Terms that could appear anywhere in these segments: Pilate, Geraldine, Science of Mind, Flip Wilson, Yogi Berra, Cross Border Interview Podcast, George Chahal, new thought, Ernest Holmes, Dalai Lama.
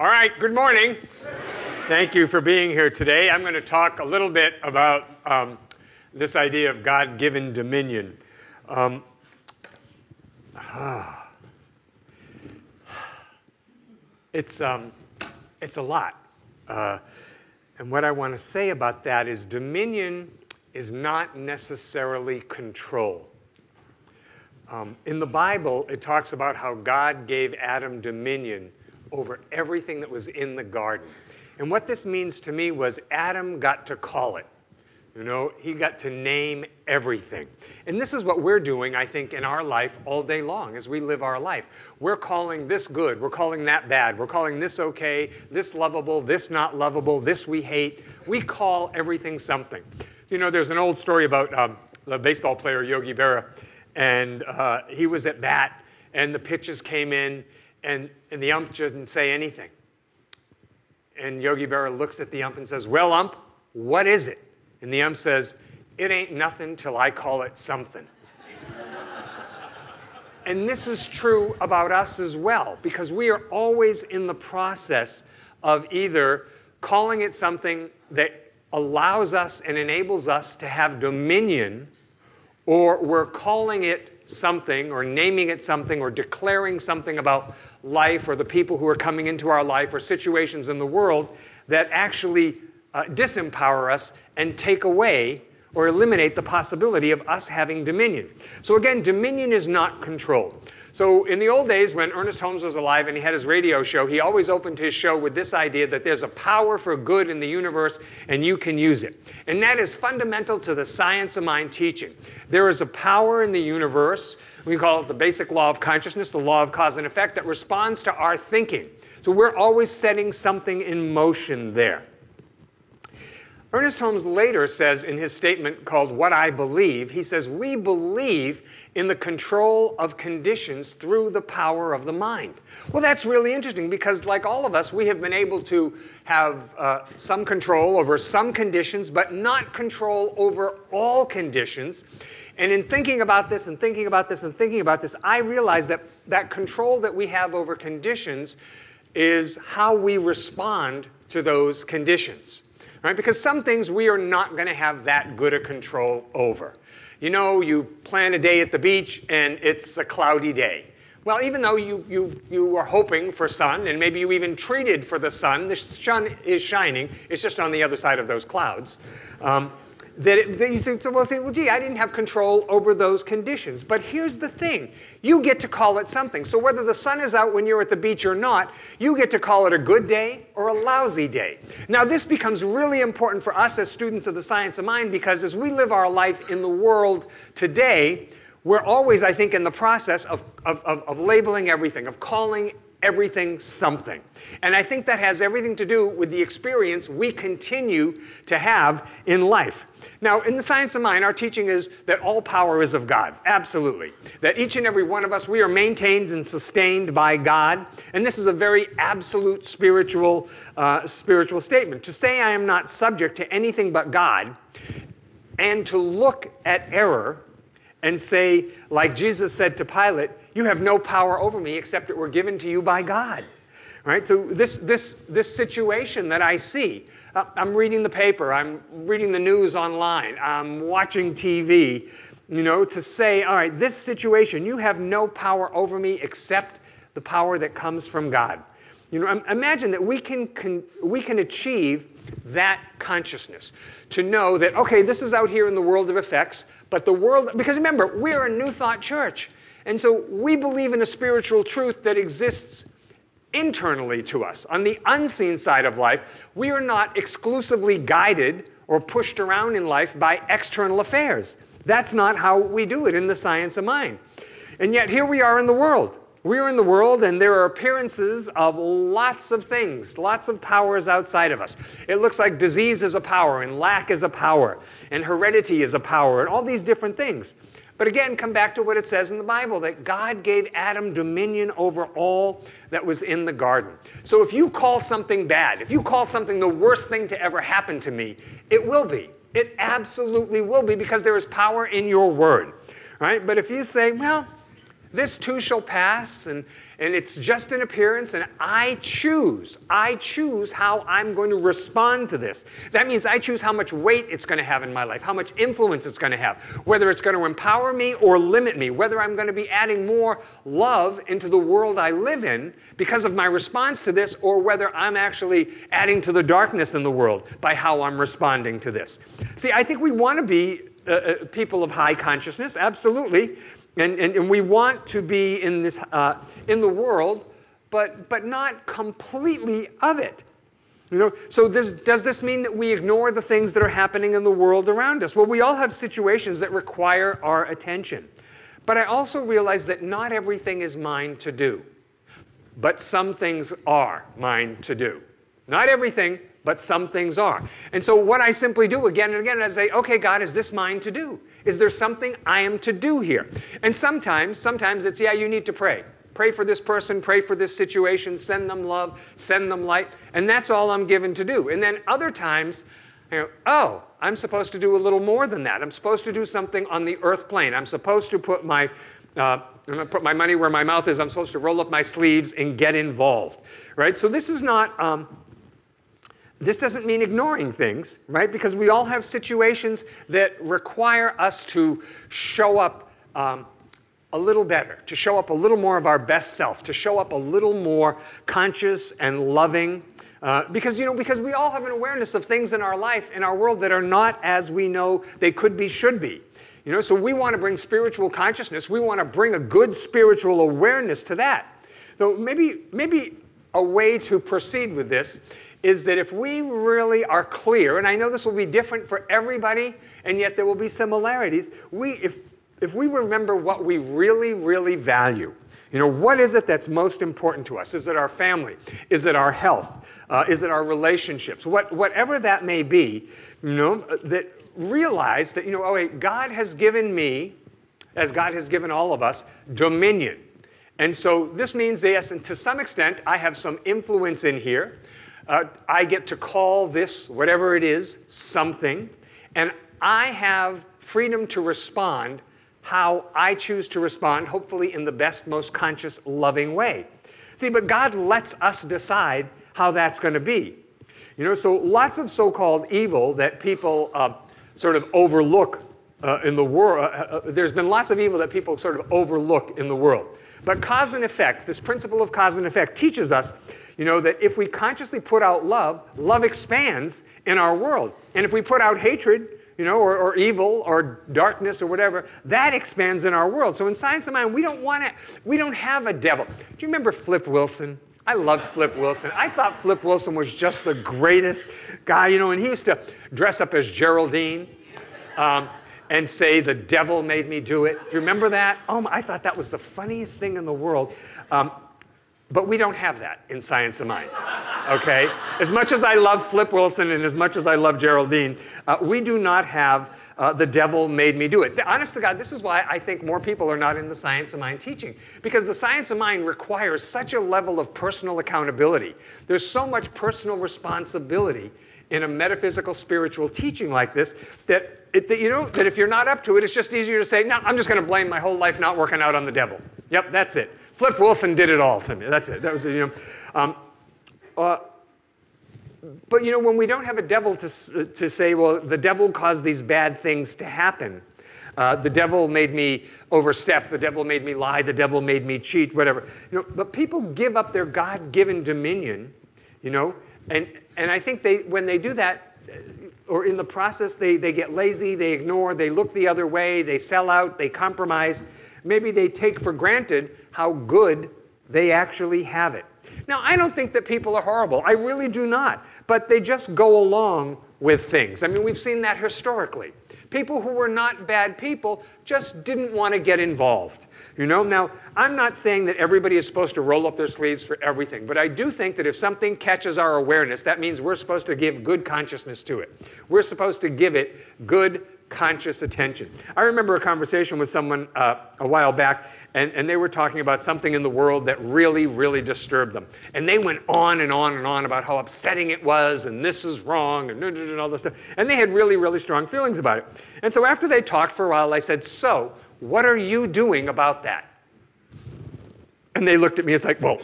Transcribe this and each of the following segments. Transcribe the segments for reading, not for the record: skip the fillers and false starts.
All right, good morning. Thank you for being here today. I'm going to talk a little bit about this idea of God-given dominion. It's a lot. And what I want to say about that is dominion is not necessarily control. In the Bible, it talks about how God gave Adam dominion over everything that was in the garden. And what this means to me was Adam got to call it. You know, he got to name everything. And this is what we're doing, I think, in our life all day long as we live our life. We're calling this good. We're calling that bad. We're calling this okay, this lovable, this not lovable, this we hate. We call everything something. You know, there's an old story about the baseball player Yogi Berra. And he was at bat, and the pitches came in, and the ump didn't say anything. And Yogi Berra looks at the ump and says, "Well, ump, what is it?" And the ump says, "It ain't nothing till I call it something." And this is true about us as well, because we are always in the process of either calling it something that allows us and enables us to have dominion, or we're calling it something, or naming it something, or declaring something about life, or the people who are coming into our life, or situations in the world that actually disempower us and take away or eliminate the possibility of us having dominion. So again, dominion is not control. So in the old days, when Ernest Holmes was alive and he had his radio show, he always opened his show with this idea that there's a power for good in the universe and you can use it. And that is fundamental to the Science of Mind teaching. There is a power in the universe, we call it the basic law of consciousness, the law of cause and effect, that responds to our thinking. So we're always setting something in motion there. Ernest Holmes later says in his statement called "What I Believe," he says, "We believe in the control of conditions through the power of the mind." Well, that's really interesting because, like all of us, we have been able to have some control over some conditions, but not control over all conditions. And in thinking about this and thinking about this and thinking about this, I realized that that control that we have over conditions is how we respond to those conditions. Right? Because some things we are not going to have that good a control over. You know, you plan a day at the beach and it's a cloudy day. Well, even though you were hoping for sun and maybe you even treated for the sun is shining, it's just on the other side of those clouds. That you think, well, gee, I didn't have control over those conditions. But here's the thing. You get to call it something. So whether the sun is out when you're at the beach or not, you get to call it a good day or a lousy day. Now, this becomes really important for us as students of the Science of Mind because as we live our life in the world today, we're always, I think, in the process of labeling everything, of calling everything something. And I think that has everything to do with the experience we continue to have in life. Now, in the Science of Mind, our teaching is that all power is of God, absolutely. That each and every one of us, we are maintained and sustained by God. And this is a very absolute spiritual, spiritual statement. To say I am not subject to anything but God, and to look at error and say, like Jesus said to Pilate, "You have no power over me except it were given to you by God." Right? So this situation that I see, I'm reading the paper, I'm reading the news online, I'm watching TV, you know, to say, all right, this situation, you have no power over me except the power that comes from God. You know, imagine that we can achieve that consciousness, to know that, okay, this is out here in the world of effects, but the world, because remember, we're a New Thought Church. And so we believe in a spiritual truth that exists internally to us. On the unseen side of life, we are not exclusively guided or pushed around in life by external affairs. That's not how we do it in the Science of Mind. And yet here we are in the world. We are in the world, and there are appearances of lots of things, lots of powers outside of us. It looks like disease is a power, and lack is a power, and heredity is a power, and all these different things. But again, come back to what it says in the Bible, that God gave Adam dominion over all that was in the garden. So if you call something bad, if you call something the worst thing to ever happen to me, it will be. It absolutely will be, because there is power in your word. Right? But if you say, well, this too shall pass, and, and it's just an appearance, and I choose how I'm going to respond to this. That means I choose how much weight it's going to have in my life, how much influence it's going to have, whether it's going to empower me or limit me, whether I'm going to be adding more love into the world I live in because of my response to this, or whether I'm actually adding to the darkness in the world by how I'm responding to this. See, I think we want to be people of high consciousness, absolutely. And we want to be in this in the world, but not completely of it. You know, so does this mean that we ignore the things that are happening in the world around us? Well, we all have situations that require our attention. But I also realize that not everything is mine to do. But some things are mine to do. Not everything, but some things are. And so what I simply do again and again is I say, okay, God, is this mine to do? Is there something I am to do here? And sometimes it's, yeah, you need to pray. Pray for this person, pray for this situation, send them love, send them light, and that's all I'm given to do. And then other times, you know, oh, I'm supposed to do a little more than that. I'm supposed to do something on the earth plane. I'm supposed to put my money where my mouth is. I'm supposed to roll up my sleeves and get involved, right? So this is not... This doesn't mean ignoring things, right? Because we all have situations that require us to show up a little better, to show up a little more of our best self, to show up a little more conscious and loving. Because we all have an awareness of things in our life, in our world, that are not as we know they could be, should be. You know, so we want to bring spiritual consciousness. We want to bring a good spiritual awareness to that. So maybe a way to proceed with this is that if we really are clear, and I know this will be different for everybody, and yet there will be similarities, if we remember what we really, really value, you know, what is it that's most important to us? Is it our family? Is it our health? Is it our relationships? Whatever that may be, you know, that realize that, you know, oh, wait, God has given me, as God has given all of us, dominion. And so this means, yes, and to some extent, I have some influence in here. I get to call this, whatever it is, something, and I have freedom to respond how I choose to respond, hopefully in the best, most conscious, loving way. See, but God lets us decide how that's going to be. You know, so lots of so-called evil that people sort of overlook in the world. There's been lots of evil that people sort of overlook in the world. But cause and effect, this principle of cause and effect, teaches us, you know, that if we consciously put out love, love expands in our world. And if we put out hatred, you know, or evil or darkness or whatever, that expands in our world. So in Science of Mind, we don't have a devil. Do you remember Flip Wilson? I loved Flip Wilson. I thought Flip Wilson was just the greatest guy, you know, and he used to dress up as Geraldine. And say, the devil made me do it. Do you remember that? Oh, I thought that was the funniest thing in the world. But we don't have that in Science of Mind, okay? As much as I love Flip Wilson and as much as I love Geraldine, we do not have the devil made me do it. Honest to God, this is why I think more people are not in the Science of Mind teaching, because the Science of Mind requires such a level of personal accountability. There's so much personal responsibility in a metaphysical, spiritual teaching like this, that if you're not up to it, it's just easier to say, no, I'm just going to blame my whole life not working out on the devil. Yep, that's it. Flip Wilson did it all to me. That's it. That was, you know. But you know, when we don't have a devil to say, well, the devil caused these bad things to happen. The devil made me overstep. The devil made me lie. The devil made me cheat. Whatever. You know. But people give up their God-given dominion. You know. And I think when they do that, or in the process, they get lazy, they ignore, they look the other way, they sell out, they compromise. Maybe they take for granted how good they actually have it. Now, I don't think that people are horrible. I really do not. But they just go along with things. I mean, we've seen that historically. People who were not bad people just didn't want to get involved. You know, now, I'm not saying that everybody is supposed to roll up their sleeves for everything, but I do think that if something catches our awareness, that means we're supposed to give good consciousness to it. We're supposed to give it good conscious attention. I remember a conversation with someone a while back, and they were talking about something in the world that really, really disturbed them. And they went on and on and on about how upsetting it was, and this is wrong, and all this stuff. And they had really, really strong feelings about it. And so after they talked for a while, I said, so, what are you doing about that? And they looked at me, it's like, well,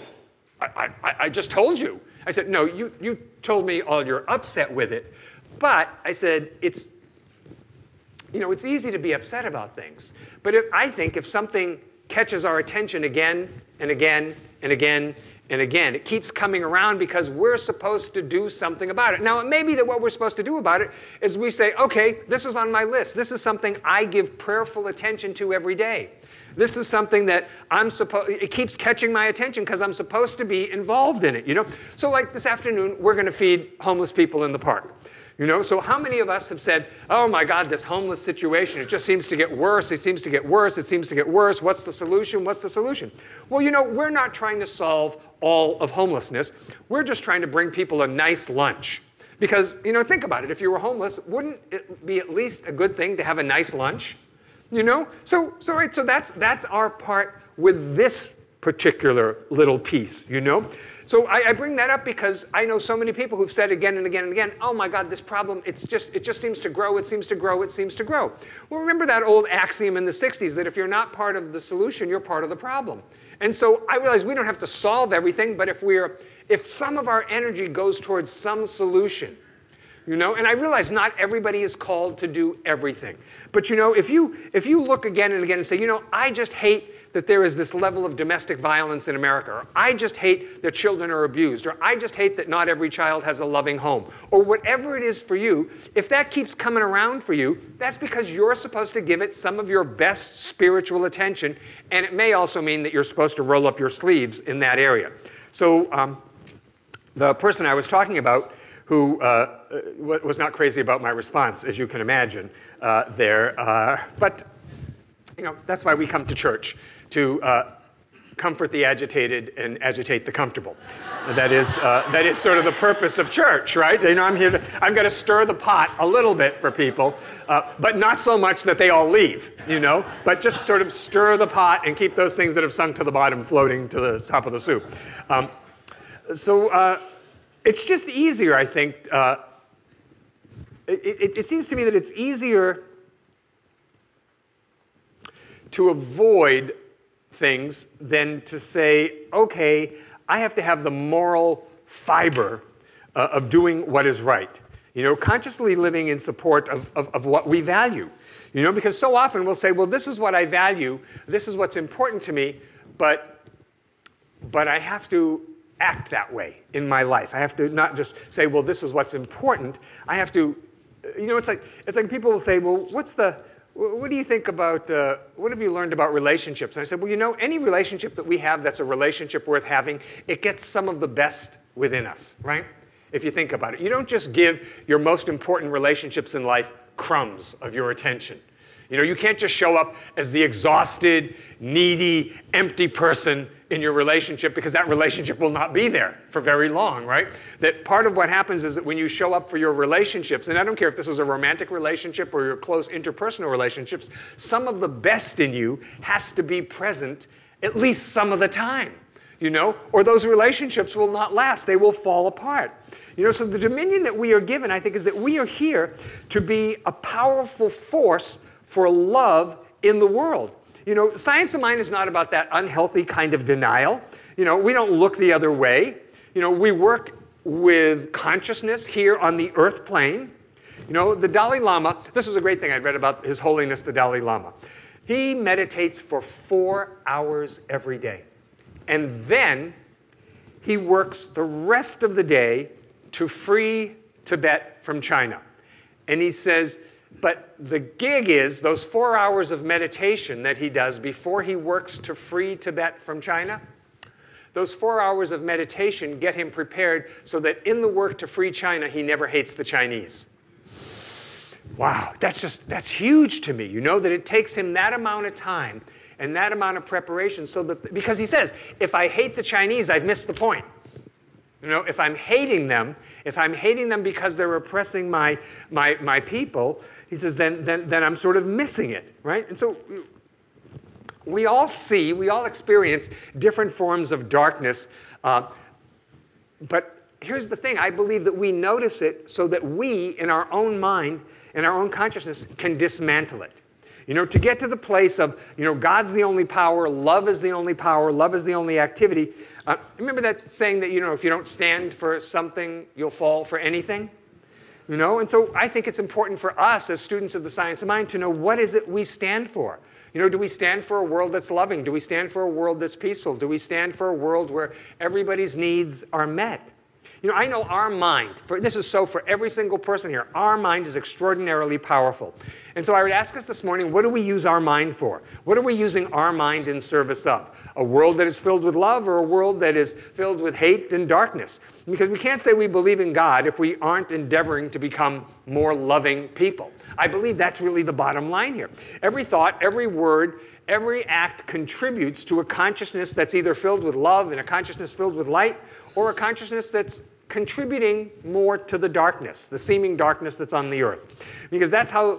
I just told you. I said, no, you told me all you're upset with it. But I said, it's, you know, it's easy to be upset about things. But I think if something catches our attention again and again and again and again, it keeps coming around because we're supposed to do something about it. Now, it may be that what we're supposed to do about it is we say, okay, this is on my list. This is something I give prayerful attention to every day. This is something that I'm supposed, it keeps catching my attention because I'm supposed to be involved in it, you know? So like this afternoon, we're going to feed homeless people in the park, you know? So how many of us have said, oh my God, this homeless situation, it just seems to get worse, it seems to get worse, it seems to get worse, what's the solution, what's the solution? Well, you know, we're not trying to solve all of homelessness. We're just trying to bring people a nice lunch. Because, you know, think about it, if you were homeless, wouldn't it be at least a good thing to have a nice lunch? You know, so that's our part with this particular little piece, you know. So I bring that up because I know so many people who've said again and again and again, oh my God, this problem, it just seems to grow, it seems to grow, it seems to grow. Well, remember that old axiom in the 60s that if you're not part of the solution, you're part of the problem. And so I realize we don't have to solve everything, but if some of our energy goes towards some solution, you know, and I realize not everybody is called to do everything. But you know, if you look again and again and say, you know, I just hate that there is this level of domestic violence in America, or I just hate that children are abused, or I just hate that not every child has a loving home, or whatever it is for you, if that keeps coming around for you, that's because you're supposed to give it some of your best spiritual attention, and it may also mean that you're supposed to roll up your sleeves in that area. So the person I was talking about who was not crazy about my response, as you can imagine, but you know, that's why we come to church, to comfort the agitated and agitate the comfortable. That is sort of the purpose of church, right? You know, I'm going to stir the pot a little bit for people, but not so much that they all leave, you know, but just sort of stir the pot and keep those things that have sunk to the bottom floating to the top of the soup. It's just easier, I think. It seems to me that it's easier to avoid things than to say, okay, I have to have the moral fiber of doing what is right. You know, consciously living in support of what we value. You know, because so often we'll say, well, this is what I value, this is what's important to me, but I have to act that way in my life. I have to not just say, well, this is what's important. I have to, you know, it's like people will say, well, what do you think about, what have you learned about relationships? And I said, well, you know, any relationship that we have that's a relationship worth having, it gets some of the best within us, right? If you think about it. You don't just give your most important relationships in life crumbs of your attention. You know, you can't just show up as the exhausted, needy, empty person in your relationship, because that relationship will not be there for very long, right? That part of what happens is that when you show up for your relationships, and I don't care if this is a romantic relationship or your close interpersonal relationships, some of the best in you has to be present at least some of the time, you know? Or those relationships will not last. They will fall apart. You know, so the dominion that we are given, I think, is that we are here to be a powerful force for love in the world. You know, Science of Mind is not about that unhealthy kind of denial. You know, we don't look the other way. You know, we work with consciousness here on the earth plane. You know, the Dalai Lama, this was a great thing I'd read about His Holiness the Dalai Lama. He meditates for 4 hours every day. And then he works the rest of the day to free Tibet from China. And he says, but the gig is those 4 hours of meditation that he does before he works to free Tibet from China, those 4 hours of meditation get him prepared so that in the work to free China, he never hates the Chinese. Wow, that's huge to me, you know, that it takes him that amount of time and that amount of preparation so that, because he says, if I hate the Chinese, I've missed the point. You know, if I'm hating them because they're oppressing my people, he says, then I'm sort of missing it, right? And so we all see, we all experience different forms of darkness. But here's the thing. I believe that we notice it so that we, in our own mind, in our own consciousness, can dismantle it. You know, to get to the place of, you know, God's the only power, love is the only power, love is the only activity. Remember that saying that, you know, if you don't stand for something, you'll fall for anything? You know, and so I think it's important for us as students of the Science of Mind to know what is it we stand for. You know, do we stand for a world that's loving? Do we stand for a world that's peaceful? Do we stand for a world where everybody's needs are met? You know, I know our mind, this is so for every single person here, our mind is extraordinarily powerful. And so I would ask us this morning, what do we use our mind for? What are we using our mind in service of? A world that is filled with love or a world that is filled with hate and darkness? Because we can't say we believe in God if we aren't endeavoring to become more loving people. I believe that's really the bottom line here. Every thought, every word, every act contributes to a consciousness that's either filled with love and a consciousness filled with light, or a consciousness that's contributing more to the darkness, the seeming darkness that's on the earth. Because that's how,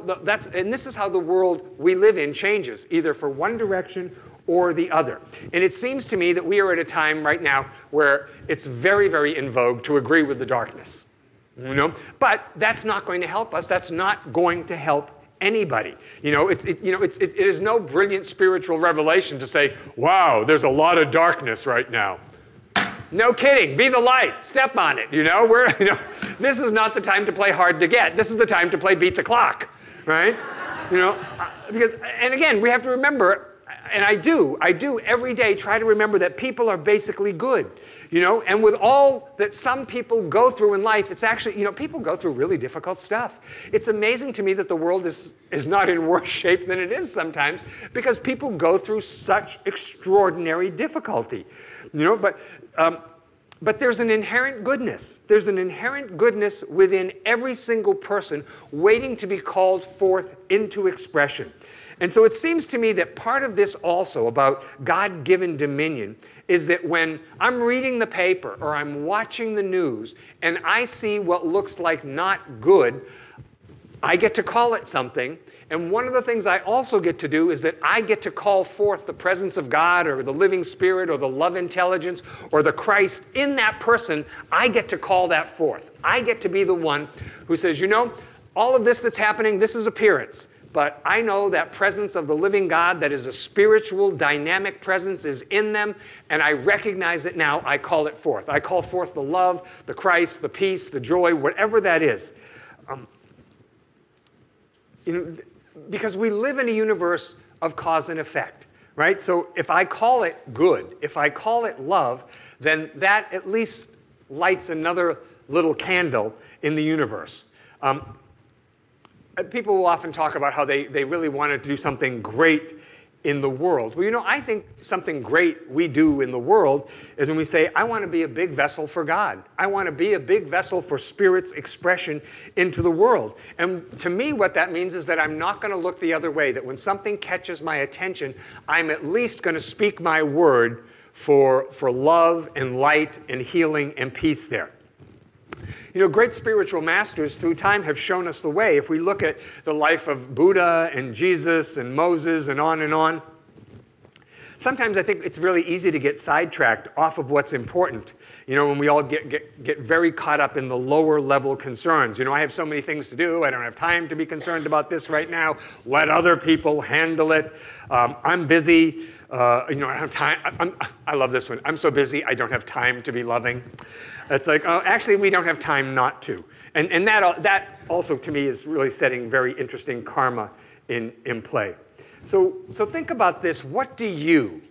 and this is how the world we live in changes, either for one direction or the other. And it seems to me that we are at a time right now where it's very, very in vogue to agree with the darkness. You know? But that's not going to help us. That's not going to help anybody. You know, it is no brilliant spiritual revelation to say, wow, there's a lot of darkness right now. No kidding, be the light, step on it, you know? This is not the time to play hard to get. This is the time to play beat the clock, right? You know, because, and again, we have to remember, and I do every day try to remember that people are basically good, you know? And with all that some people go through in life, it's actually, you know, people go through really difficult stuff. It's amazing to me that the world is not in worse shape than it is sometimes because people go through such extraordinary difficulty, you know? But there's an inherent goodness. There's an inherent goodness within every single person waiting to be called forth into expression. And so it seems to me that part of this also about God-given dominion is that when I'm reading the paper or I'm watching the news and I see what looks like not good, I get to call it something. And one of the things I also get to do is that I get to call forth the presence of God or the living spirit or the love intelligence or the Christ in that person. I get to call that forth. I get to be the one who says, you know, all of this that's happening, this is appearance. But I know that presence of the living God that is a spiritual dynamic presence is in them, and I recognize it now. I call it forth. I call forth the love, the Christ, the peace, the joy, whatever that is. You know, because we live in a universe of cause and effect, right? So if I call it good, if I call it love, then that at least lights another little candle in the universe. People will often talk about how they really wanted to do something great in the world. Well, you know, I think something great we do in the world is when we say, I want to be a big vessel for God. I want to be a big vessel for Spirit's expression into the world. And to me, what that means is that I'm not going to look the other way, that when something catches my attention, I'm at least going to speak my word for love and light and healing and peace there. You know, great spiritual masters through time have shown us the way. If we look at the life of Buddha and Jesus and Moses and on, sometimes I think it's really easy to get sidetracked off of what's important. You know, when we all get very caught up in the lower level concerns. You know, I have so many things to do. I don't have time to be concerned about this right now. Let other people handle it. I'm busy. You know, I don't have time. I love this one. I'm so busy, I don't have time to be loving. It's like, oh, actually, we don't have time not to. And that also, to me, is really setting very interesting karma in play. So think about this. What do you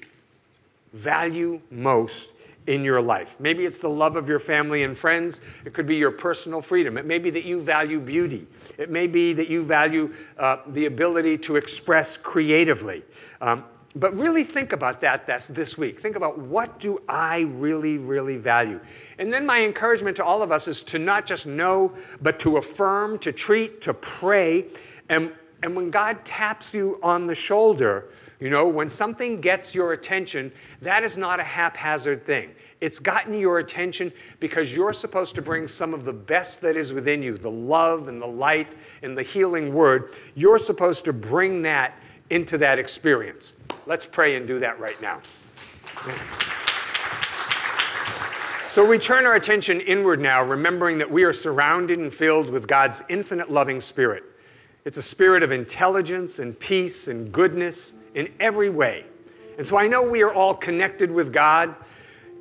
value most in your life? Maybe it's the love of your family and friends. It could be your personal freedom. It may be that you value beauty. It may be that you value the ability to express creatively. But really think about that's this week. Think about what do I really, really value? And then my encouragement to all of us is to not just know, but to affirm, to treat, to pray. And when God taps you on the shoulder, you know, when something gets your attention, that is not a haphazard thing. It's gotten your attention because you're supposed to bring some of the best that is within you, the love and the light and the healing word. You're supposed to bring that into that experience. Let's pray and do that right now. Thanks. So we turn our attention inward now, remembering that we are surrounded and filled with God's infinite loving spirit. It's a spirit of intelligence and peace and goodness in every way. And so I know we are all connected with God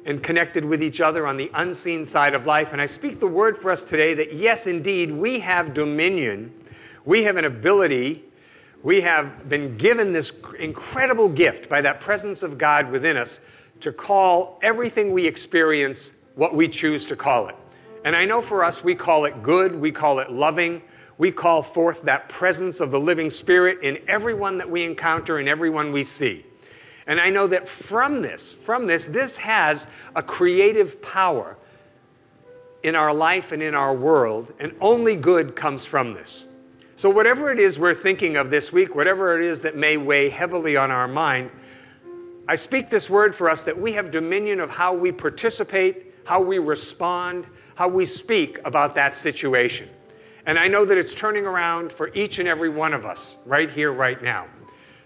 and connected with each other on the unseen side of life. And I speak the word for us today that, yes, indeed, we have dominion. We have an ability. We have been given this incredible gift by that presence of God within us to call everything we experience what we choose to call it. And I know for us, we call it good. We call it loving. We call forth that presence of the living spirit in everyone that we encounter and everyone we see. And I know that this has a creative power in our life and in our world, and only good comes from this. So whatever it is we're thinking of this week, whatever it is that may weigh heavily on our mind, I speak this word for us that we have dominion of how we participate, how we respond, how we speak about that situation. And I know that it's turning around for each and every one of us right here, right now.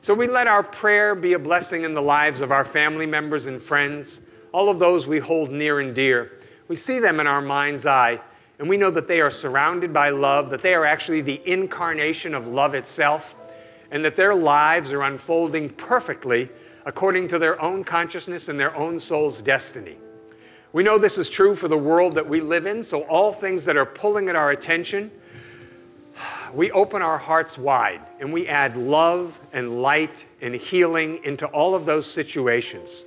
So we let our prayer be a blessing in the lives of our family members and friends, all of those we hold near and dear. We see them in our mind's eye, and we know that they are surrounded by love, that they are actually the incarnation of love itself, and that their lives are unfolding perfectly according to their own consciousness and their own soul's destiny. We know this is true for the world that we live in, so all things that are pulling at our attention, we open our hearts wide, and we add love and light and healing into all of those situations.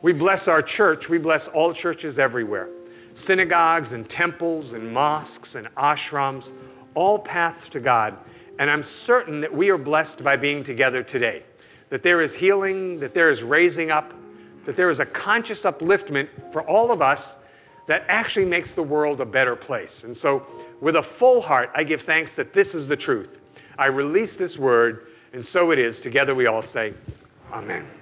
We bless our church. We bless all churches everywhere. Synagogues and temples and mosques and ashrams, all paths to God. And I'm certain that we are blessed by being together today, that there is healing, that there is raising up, that there is a conscious upliftment for all of us that actually makes the world a better place. And so with a full heart, I give thanks that this is the truth. I release this word, and so it is. Together we all say, Amen.